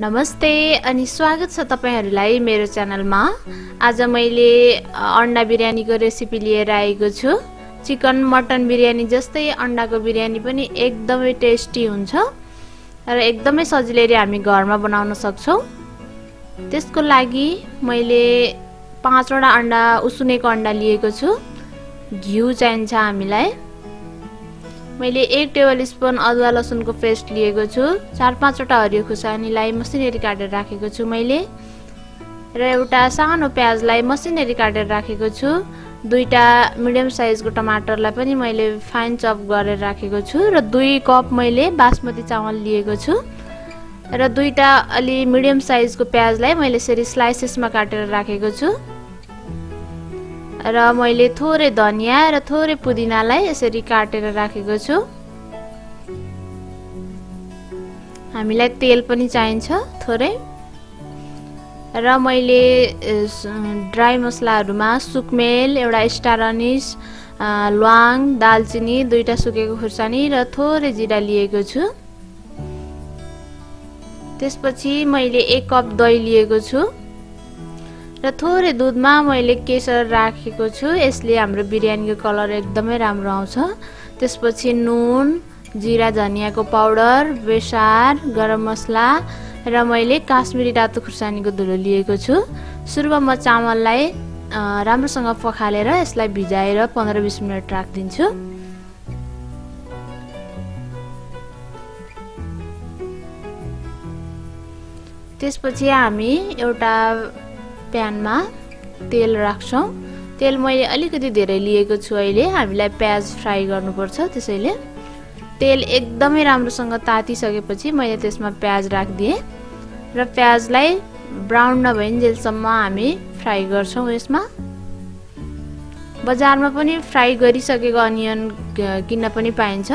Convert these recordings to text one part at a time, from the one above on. नमस्ते अनि स्वागत छ तपाईहरुलाई मेरो च्यानलमा। आज मैले अन्डा बिरयानीको रेसिपी लिएर आएको छु। चिकन मटन बिरयानी जस्तै अन्डाको बिरयानी पनि एकदमै टेस्टी हुन्छ र एकदमै सजिलैले हामी घरमा बनाउन सक्छौं। त्यसको लागि मैले 5 वटा अन्डा उसिनेको अन्डा लिएको छु। घिउ चाहिन्छ हामीलाई। मैले 1 टेबलस्पून अदुवा लसुनको पेस्ट लिएको छु। 4-5 वटा हरियो खुर्सानीलाई मसिनरी काटेर राखेको छु मैले र एउटा सानो प्याजलाई मसिनरी काटेर राखेको छु। 2टा मिडियम साइजको टमाटरलाई पनि मैले फाइन चप गरेर राखेको छु र 2 कप मैले बासमती चामल लिएको छु र 2टा अलि मिडियम साइजको प्याजलाई मैले यसरी स्लाइसेसमा काटेर राखेको छु र मैले थोरै धनिया र थोरै पुदिनालाई यसरी काटेर राखेको छु। हामीलाई तेल पनि चाहिन्छ थोरै। र मैले ड्राई मसलाहरुमा सुकमेल, एउटा स्टार अनिस, ल्वाङ, दालचिनी, 2टा सुकेको खुर्सानी र थोरै जिरा लिएको छु। त्यसपछि मैले 1 कप दही लिएको छु र थोरै दुधमा मैले केसर राखेको छु। यसले हाम्रो बिरयानीको कलर एकदमै राम्रो आउँछ। त्यसपछि नुन, जीरा धनियाको पाउडर, बेसार, गरम मसला र मैले काश्मिरी रातो खुर्सानीको धुलो लिएको छु। सुरुमा चामललाई राम्रोसँग पखालेर यसलाई भिजाएर 15-20 मिनेट राखिदिन्छु। त्यसपछि हामी एउटा प्यानमा तेल राख्छौं। तेल मैले अलिकति धेरै लिएको छु। अहिले हामीलाई प्याज फ्राई गर्नुपर्छ, त्यसैले तेल एकदमै राम्रोसँग तातिसकेपछि मैले त्यसमा प्याज राखिदिए र प्याजलाई ब्राउन नभइन्जेलसम्म हामी फ्राई गर्छौं। यसमा बजारमा पनि फ्राई गरिसकेको अनियन किन्न पनि पाइन्छ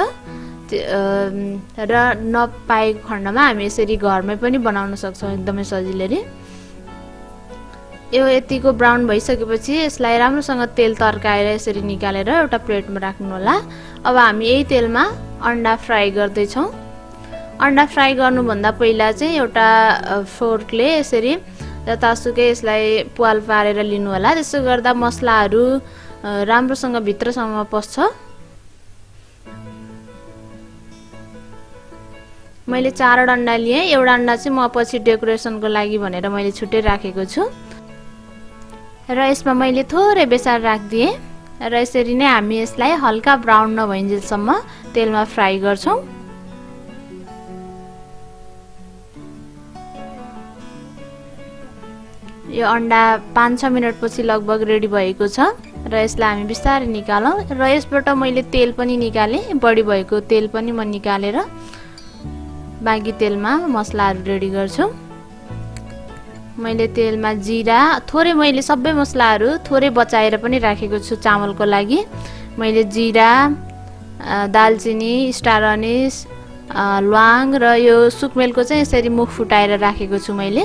र नपाएको खण्डमा हामी यसरी घरमै पनि बनाउन सक्छौं एकदमै सजिलैले। यो यतिको ब्राउन भइसकेपछि यसलाई राम्रोसँग तेल तर्काएर यसरी निकालेर एउटा प्लेटमा राख्नु होला। अब हामी यही तेलमा अन्डा फ्राई गर्दै छौं। अन्डा फ्राई गर्नुभन्दा पहिला चाहिँ एउटा फोर्कले यसरी जतासुकै यसलाई प्वाल पारेर लिनु होला। त्यसो गर्दा मसलाहरू राम्रोसँग भित्रसम्म पस्छ। मैले 4 अन्डा लिए। एउटा अन्डा चाहिँ म पछि डेकोरेसनको लागि भनेर मैले छुट्टै राखेको छु र यसमा मैले थोरै बेसार राखिदिए र यसरी नै हामी यसलाई हल्का ब्राउन नभइन्जेलसम्म तेलमा फ्राई गर्छौं। यो अन्डा 5-6 मिनेटपछि लगभग रेडी भएको छ र यसलाई हामी बिस्तारै निकालौं र यसबाट मैले तेल पनि निकाले। बढी भएको तेल पनि म निकालेर बाकी तेलमा मसलाहरू रेडी गर्छौं। मैले तेलमा जीरा थोरै, मैले सबै मसलाहरू थोरै बचाएर पनि राखेको छु चामलको लागि। मैले जीरा, दालचिनी, स्टार अनिस, ल्वाङ र यो सुकमेलको चाहिँ यसरी मुख फुटाएर राखेको छु मैले।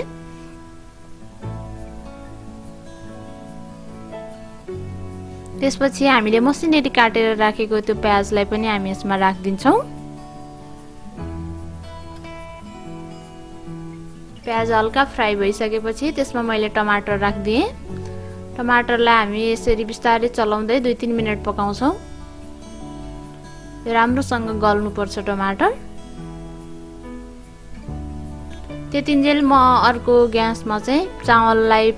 त्यसपछि हामीले मसिनरी काटेर राखेको त्यो प्याजलाई पनि हामी यसमा राखिदिन्छौं। प्याज हल्का फ्राई भइसकेपछि त्यसमा मैले टमाटर राखिदिए। टमाटरलाई हामी यसरी बिस्तारै चलाउँदै 2-3 मिनेट पकाउँछौं। राम्रोसँग गल्नुपर्छ टमाटर। त्यतिन्जेल म अर्को ग्यासमा चाहिँ चामललाई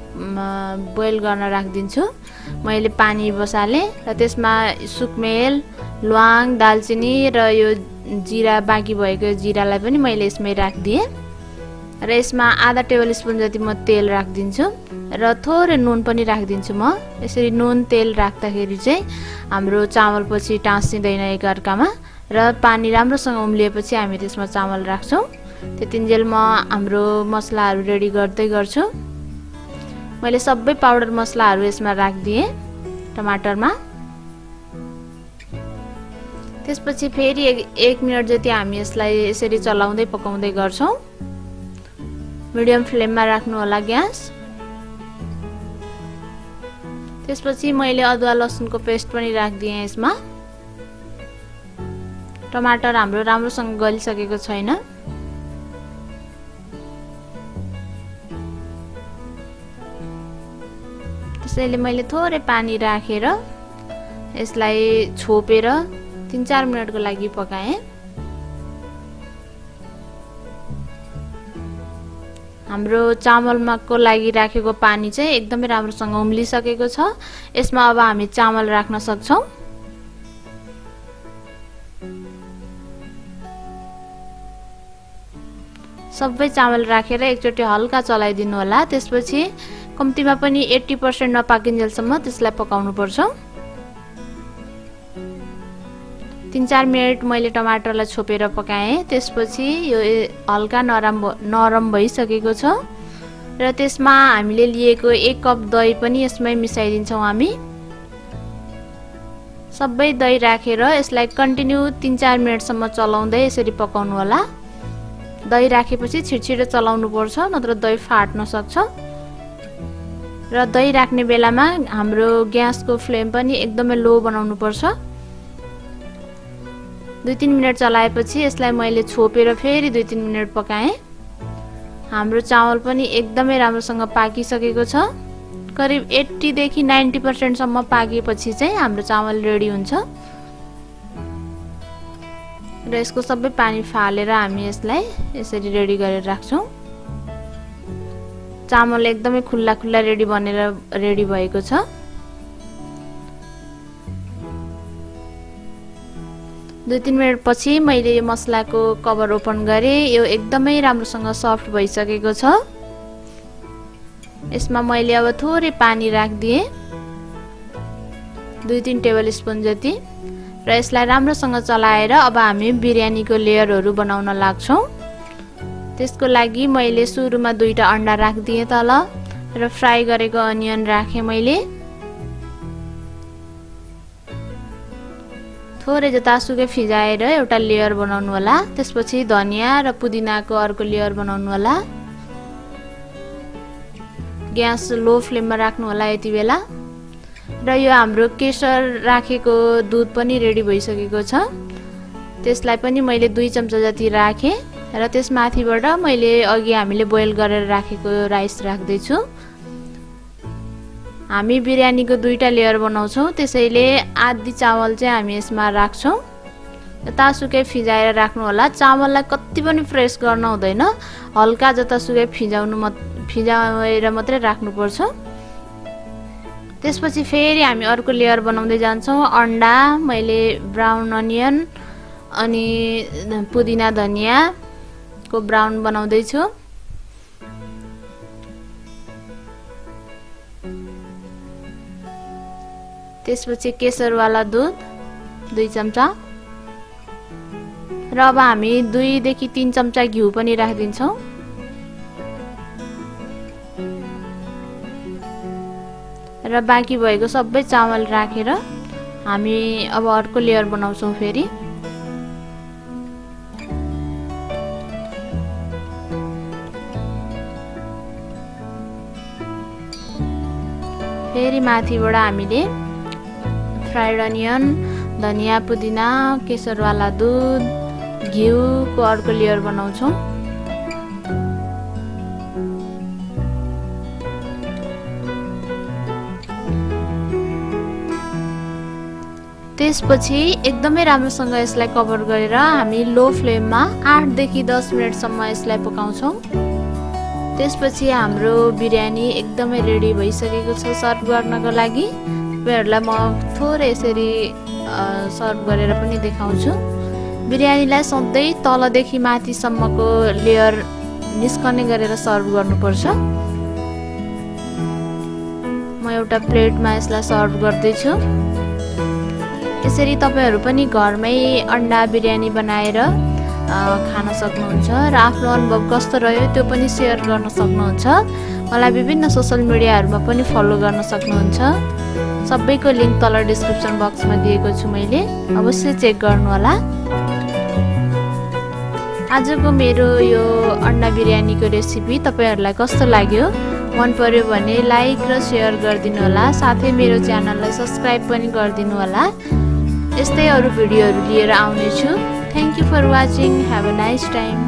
बोइल गर्न राखिदिन्छु। मैले पानी बसाले र त्यसमा सुकमेल, ल्वाङ, दालचिनी र यो जीरा, बाँकी भएको जीरालाई पनि मैले यसमै राखिदिए र यसमा 1/2 टेबलस्पून जति म तेल राखिदिन्छु र थोरै नुन पनि राखिदिन्छु म। यसरी नुन तेल राख्दाखेरि चाहिँ हाम्रो चामल पछि टाँसिदैन एकअर्कामा र पानी राम्रोसँग उम्लिएपछि हामी त्यसमा चामल राख्छौं। त्यतिन्जेल म हाम्रो मसलाहरू रेडी गर्दै गर्छु। मैले सबै पाउडर मसलाहरू यसमा राखिदिए टमाटरमा। त्यसपछि फेरि 1 मिनेट जति हामी यसलाई यसरी चलाउँदै पकाउँदै गर्छौं। मिडियम फ्लेममा राख्नु होला ग्यास। त्यसपछि मैले अदुवा लसुनको पेस्ट पनि राखिदिएँ यसमा। टमाटर हाम्रो राम्रोसँग गलिसकेको छैन। त्यसैले मैले थोरै पानी राखेर यसलाई छोपेर 3-4 मिनेटको लागि पकाए। हाम्रो चामलमाको लागि राखेको पानी चाहिँ एकदमै राम्रोसँग उम्लिसकेको छ। यसमा अब हामी चामल राख्न सक्छौं। सबै चामल राखेर एकचोटी हल्का चलाइदिनु होला। त्यसपछि कम्तिमा पनि 80% नपाकिन्जेलसम्म त्यसलाई पकाउनु पर्छ। 3-4 मिनेट मैले टमाटरलाई छोपेर पकाएँ। त्यसपछि यो हल्का नरम भइसकेको छ र त्यसमा हामीले लिएको 1 कप दही पनि यसमै मिसाइदिन्छौं हामी। सबै दही राखेर यसलाई कन्टिन्यू 3-4 मिनेटसम्म चलाउँदै यसरी पकाउनु होला। दही राखेपछि छिटछिटो चलाउनु पर्छ, नत्र दही फाट्न सक्छ। र दही राख्ने बेलामा हाम्रो ग्यासको फ्लेम पनि एकदमै लो बनाउनु पर्छ। 2-3 मिनेट चलाएपछि यसलाई मैले छोपेर फेरि 2-3 मिनेट पकाएँ। हाम्रो चामल पनि एकदमै राम्रोसँग पाकिसकेको छ। करिब 80 देखि 90% सम्म पाकेपछि चाहिँ हाम्रो चामल रेडी हुन्छ। र यसको सबै पानी फालेर हामी यसलाई यसरी रेडी गरेर राख्छौं। चामल एकदमै खुल्ला खुल्ला रेडी भएको छ। दुई तीन मिनट पछि मैले यो मसलाको कभर ओपन गरे। यो एकदमै राम्रोसँग सफ्ट भइसकेको छ। यसमा मैले अब थोरै पानी राखदिए, 2-3 टेबलस्पुन जति, र यसलाई राम्रोसँग चलाएर अब हामी बिरयानीको लेयरहरु बनाउन लाग्छौं। त्यसको लागि मैले सुरुमा 2टा अन्डा राखदिए तल र फ्राई गरेको अनियन राखे मैले। थोरै जतासुकै फिजाएर एउटा लेयर बनाउनु होला। त्यसपछि धनिया र पुदिनाको अर्को लेयर बनाउनु होला। ग्यास लो फ्लेममा राख्नु होला यति बेला। र यो हाम्रो केसर राखेको दुध पनि रेडी भइसकेको छ। त्यसलाई पनि मैले 2 चम्चा जति राखे र त्यसमाथिबाट मैले अघि हामीले बोइल गरेर राखेको राइस राख्दै छु। हामी बिरयानीको 2टा लेयर बनाउँछौं, त्यसैले आधी चामल चाहिँ हामी यसमा राख्छौं। जतासुकै फिजाएर राख्नु होला। चामललाई कति पनि प्रेस गर्न हुँदैन, हल्का जतासुकै फिजाएर मात्रै राख्नु पर्छ। त्यसपछि फेरि हामी अर्को लेयर बनाउँदै जान्छौं। अन्डा, मैले ब्राउन अनियन अनि पुदिना धनिया को ब्राउन बनाउँदै छु। त्यसपछि केसरवाला दुध 2 चम्चा र अब हामी 2 देखि 3 चम्चा घिउ पनि राखिदिन्छौं। र बाकी भएको सबै चामल राखेर हामी अब अर्को लेयर बनाउँछौं। फेरि माथिबाट हामीले फ्राइड अनियन, धनिया, पुदिना, केसरवाला दुध, घिउ को अर्को लेयर बनाउँछौं। त्यसपछि एकदमै राम्रोसँग यसलाई कभर गरेर हामी लो फ्लेममा 8 देखि 10 मिनेटसम्म यसलाई पकाउँछौं। त्यसपछि हाम्रो बिरयानी एकदमै रेडी भइसकेको छ सर्भ गर्नको लागि। तपाईहरुलाई म थोरै यसरी सर्भ गरेर पनि देखाउँछु। बिरयानीलाई सधैं तलदेखि माथिसम्मको लेयर निस्कने गरेर सर्भ गर्नुपर्छ। म एउटा प्लेटमा यसलाई सर्भ गर्दै छु। यसरी तपाईहरु पनि घरमै अन्डा बिरयानी बनाएर खान सक्नुहुन्छ र आफ्नो अनुभव कस्तो रह्यो त्यो पनि शेयर गर्न सक्नुहुन्छ। मलाई विभिन्न सोशल मिडियाहरुमा पनि फलो गर्न सक्नुहुन्छ। सबैको लिंक तल डिस्क्रिप्सन बक्समा दिएको छु मैले, अवश्य चेक गर्नु होला। आजको मेरो यो अन्डा बिरयानीको रेसिपी तपाईहरुलाई कस्तो लाग्यो? मन पर्यो भने लाइक र शेयर गरिदिनु होला। साथै मेरो च्यानललाई सब्स्क्राइब पनि गरिदिनु होला। यस्तै अरु भिडियोहरु लिएर आउने छु। Thank you for watching. Have a nice time.